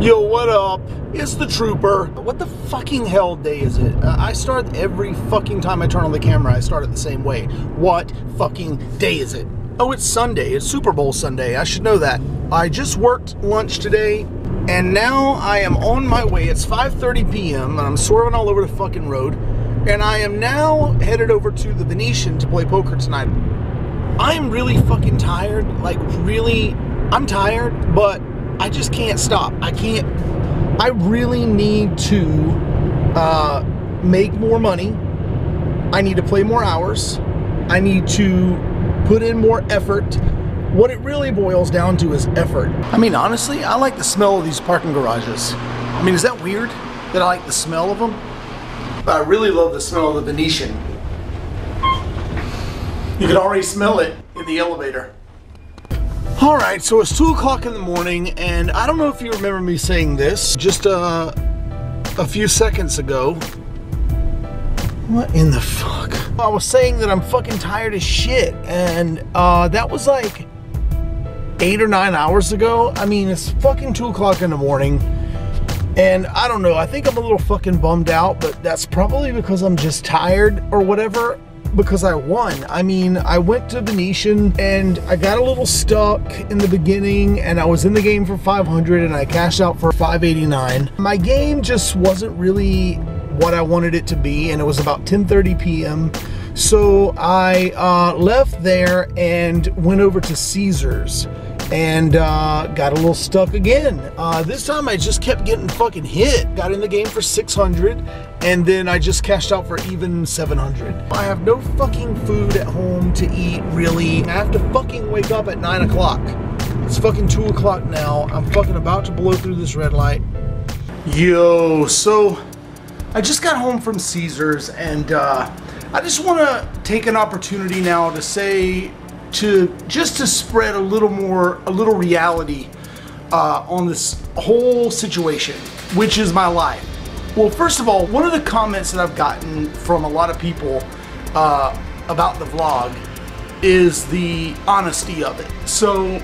Yo, what up? It's the Trooper. What the fucking hell day is it? I start every fucking time I turn on the camera, I start it the same way. What fucking day is it? Oh, it's Sunday. It's Super Bowl Sunday. I should know that. I just worked lunch today, and now I am on my way. It's 5:30 p.m., and I'm swerving all over the fucking road, and I am now headed over to the Venetian to play poker tonight. I am really fucking tired. Like, really, I'm tired, but I just can't stop. I really need to make more money. I need to play more hours. I need to put in more effort. What it really boils down to is effort. I mean, honestly, I like the smell of these parking garages. I mean, is that weird that I like the smell of them? But I really love the smell of the Venetian. You can already smell it in the elevator. Alright, so it's 2 o'clock in the morning, and I don't know if you remember me saying this just a few seconds ago. What in the fuck? I was saying that I'm fucking tired as shit, and that was like 8 or 9 hours ago. I mean, it's fucking 2 o'clock in the morning, and I don't know, I think I'm a little fucking bummed out, but that's probably because I'm just tired or whatever. Because I won. I mean, I went to Venetian and I got a little stuck in the beginning, and I was in the game for 500 and I cashed out for 589. My game just wasn't really what I wanted it to be, and it was about 10:30 p.m. So I left there and went over to Caesars and got a little stuck again. This time I just kept getting fucking hit. Got in the game for 600, and then I just cashed out for even 700. I have no fucking food at home to eat, really. I have to fucking wake up at 9 o'clock. It's fucking 2 o'clock now. I'm fucking about to blow through this red light. Yo, so I just got home from Caesars, and I just want to take an opportunity now to say, to spread a little reality on this whole situation, which is my life. Well, first of all, one of the comments that I've gotten from a lot of people about the vlog is the honesty of it. So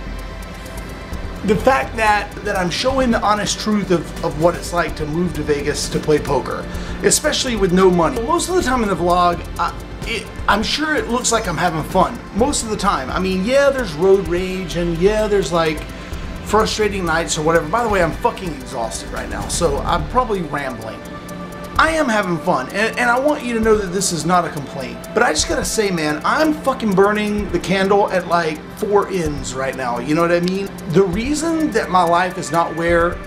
the fact that I'm showing the honest truth of what it's like to move to Vegas to play poker, especially with no money. Most of the time in the vlog, I'm sure it looks like I'm having fun most of the time. I mean, yeah, there's road rage, and yeah, there's like frustrating nights or whatever. By the way, I'm fucking exhausted right now, so I'm probably rambling. I am having fun, and I want you to know that this is not a complaint. But I just gotta say, man, I'm fucking burning the candle at like 4 ends right now, you know what I mean? The reason that my life is not where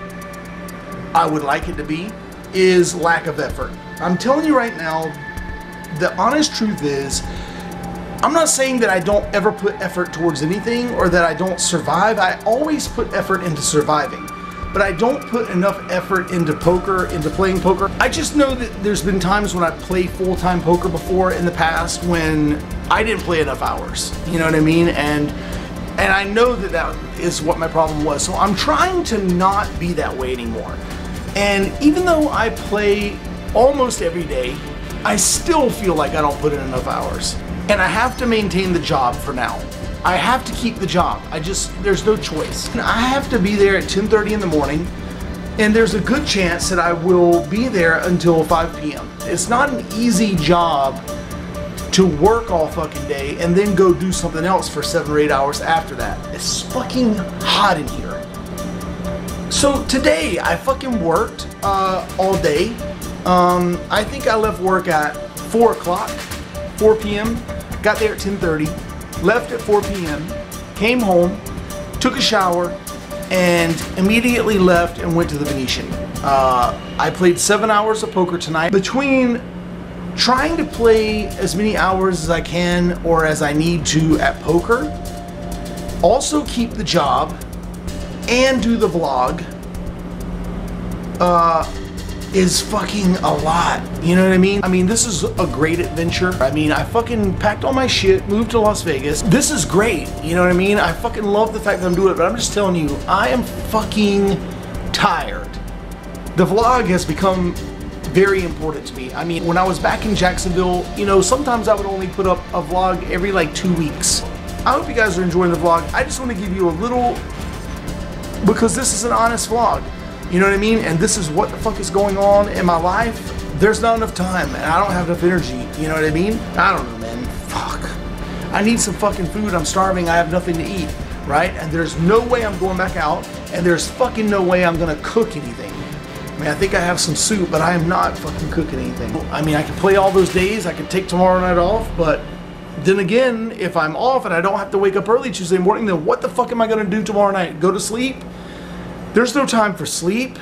I would like it to be is lack of effort. I'm telling you right now, the honest truth is, I'm not saying that I don't ever put effort towards anything or that I don't survive. I always put effort into surviving, but I don't put enough effort into poker, into playing poker. I just know that there's been times when I played full-time poker before in the past when I didn't play enough hours, you know what I mean? And I know that that is what my problem was. So I'm trying to not be that way anymore. And even though I play almost every day, I still feel like I don't put in enough hours, and I have to maintain the job for now. I have to keep the job. There's no choice. And I have to be there at 10:30 in the morning, and there's a good chance that I will be there until 5 p.m. It's not an easy job to work all fucking day and then go do something else for 7 or 8 hours after that. It's fucking hot in here. So today I fucking worked all day. I think I left work at 4 o'clock, 4 p.m., got there at 10:30, left at 4 p.m., came home, took a shower, and immediately left and went to the Venetian. I played 7 hours of poker tonight. Between trying to play as many hours as I can or as I need to at poker, also keep the job, and do the vlog, is fucking a lot, you know what I mean? I mean, this is a great adventure. I mean, I fucking packed all my shit, moved to Las Vegas. This is great, you know what I mean? I fucking love the fact that I'm doing it, but I'm just telling you, I am fucking tired. The vlog has become very important to me. I mean, when I was back in Jacksonville, you know, sometimes I would only put up a vlog every like 2 weeks. I hope you guys are enjoying the vlog. I just want to give you a little, because this is an honest vlog. You know what I mean? And this is what the fuck is going on in my life. There's not enough time, and I don't have enough energy. You know what I mean? I don't know, man. Fuck. I need some fucking food. I'm starving. I have nothing to eat, right? And there's no way I'm going back out, and there's fucking no way I'm gonna cook anything. I mean, I think I have some soup, but I am not fucking cooking anything. I mean, I can play all those days. I can take tomorrow night off, but then again, if I'm off and I don't have to wake up early Tuesday morning, then what the fuck am I gonna do tomorrow night? Go to sleep? There's no time for sleep.